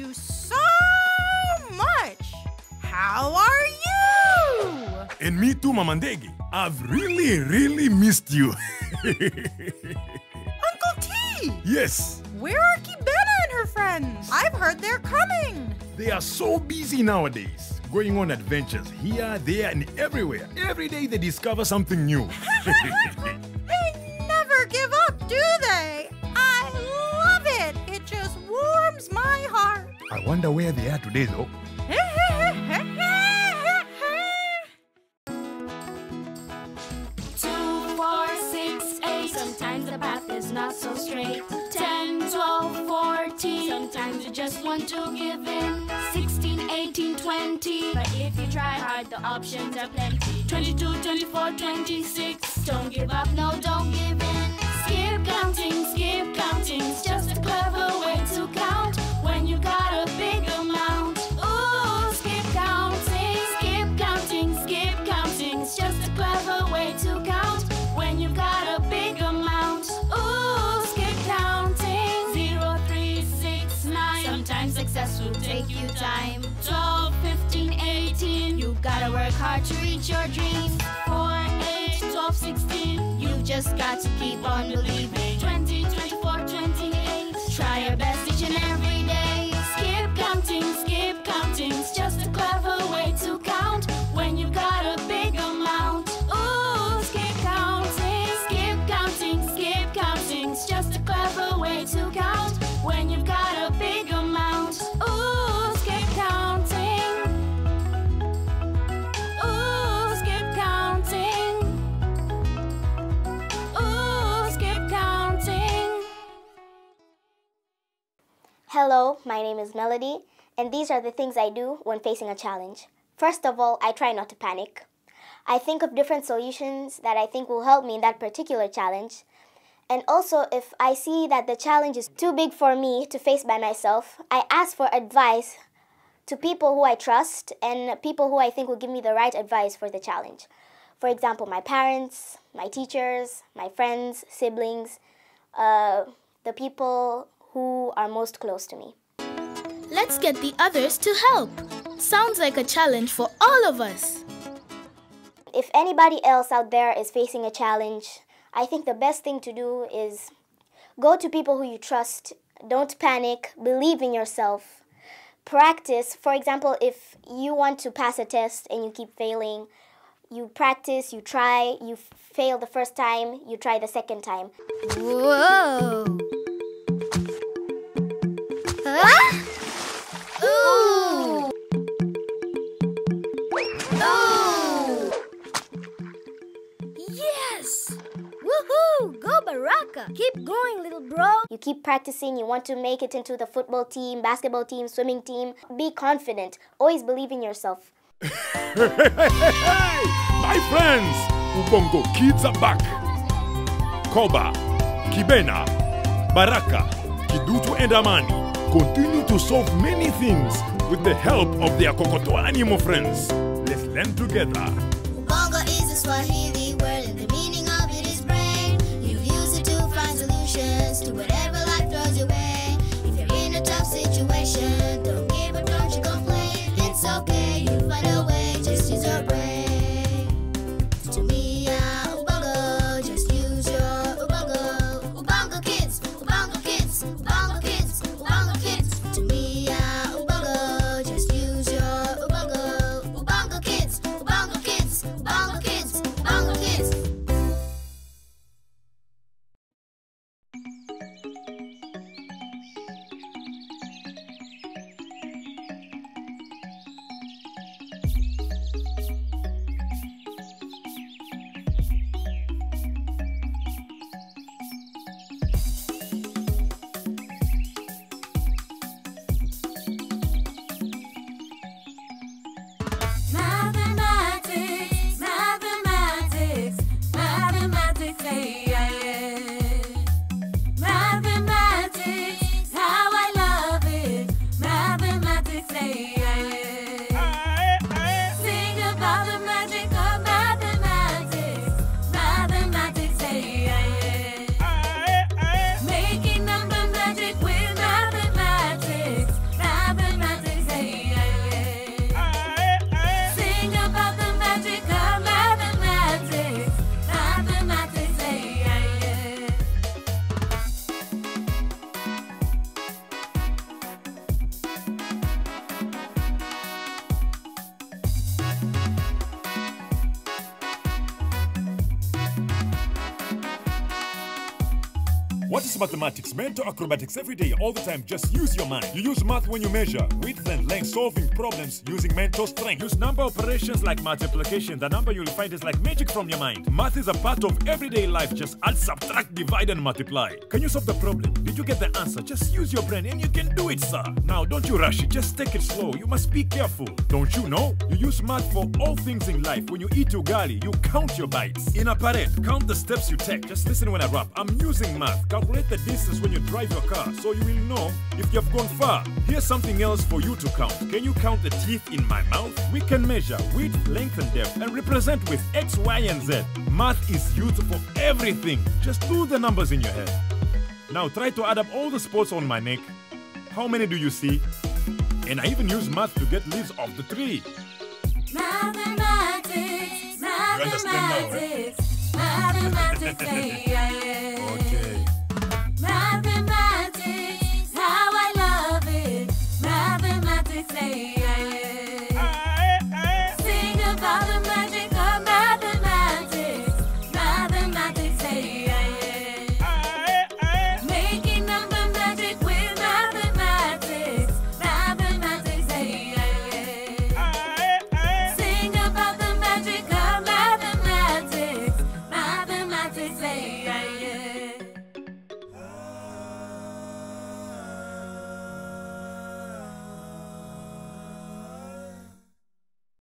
you so much. How are you? And me too, Mamandegi. I've really missed you. Uncle T! Yes? Where are Kibena and her friends? I've heard they're coming. They are so busy nowadays, going on adventures here, there, and everywhere. Every day they discover something new. They never give up, do they? I love it. It just warms my heart. I wonder where they are today, though. Sometimes the path is not so straight. 10, 12, 14. Sometimes you just want to give in. 16, 18, 20. But if you try hard, the options are plenty. 22, 24, 26. Don't give up, no, don't give in. Skip counting, it's just a clever way to count when you got a big amount. Ooh, skip counting, it's just a clever way to count when you got a big amount. Ooh, skip counting. 0, 3, 6, 9. Sometimes success will take you time. 12, 15, 18. You gotta work hard to reach your dreams. 4, 8, 12, 16. You just got to keep on believing. 20, 24, 28. Try your best each and every day. Skip counting, it's just a clever way to count when you got a big amount. Ooh, skip counting, it's just a clever way to count when you've got a big amount. Ooh, skip counting, ooh, skip counting. Hello, my name is Melody, and these are the things I do when facing a challenge. First of all, I try not to panic. I think of different solutions that I think will help me in that particular challenge. And also, if I see that the challenge is too big for me to face by myself, I ask for advice to people who I trust and people who I think will give me the right advice for the challenge. For example, my parents, my teachers, my friends, siblings, the people who are most close to me. Let's get the others to help. Sounds like a challenge for all of us. If anybody else out there is facing a challenge, I think the best thing to do is go to people who you trust. Don't panic. Believe in yourself. Practice. For example, if you want to pass a test and you keep failing, you practice, you try, you fail the first time, you try the second time. Whoa! Ah! Ooh! Oh! Woohoo! Go Baraka! Keep going, little bro! You keep practicing. You want to make it into the football team, basketball team, swimming team. Be confident. Always believe in yourself. My friends! Ubongo Kids are back! Koba, Kibena, Baraka, Kidutu and Amani continue to solve many things with the help of their Kokoto animal friends. Let's learn together. Ubongo is a Swahili word in the to whatever life throws your way. If you're in a tough situation, don't give up, don't you complain. It's okay, you find a way, just use your brain. To me, Ubongo, just use your Ubongo. Ubongo Kids, Ubongo Kids, Ubongo Kids, Ubongo Kids. To me, Ubongo, just use your Ubongo. Ubongo Kids, Ubongo Kids, Ubongo Kids, Ubongo Kids. What is mathematics? Mental acrobatics every day, all the time. Just use your mind. You use math when you measure width and length, solving problems using mental strength. Use number operations like multiplication. The number you'll find is like magic from your mind. Math is a part of everyday life. Just add, subtract, divide, and multiply. Can you solve the problem? Did you get the answer? Just use your brain and you can do it, sir. Now, don't you rush it. Just take it slow. You must be careful. Don't you know? You use math for all things in life. When you eat ugali, you count your bites. In a parade, count the steps you take. Just listen when I rap. I'm using math. Calculate the distance when you drive your car, so you will know if you have gone far. Here's something else for you to count. Can you count the teeth in my mouth? We can measure width, length, and depth, and represent with X, Y, and Z. Math is used for everything. Just do the numbers in your head. Now try to add up all the spots on my neck. How many do you see? And I even use math to get leaves off the tree. Mathematics, mathematics, mathematics, yeah, yeah.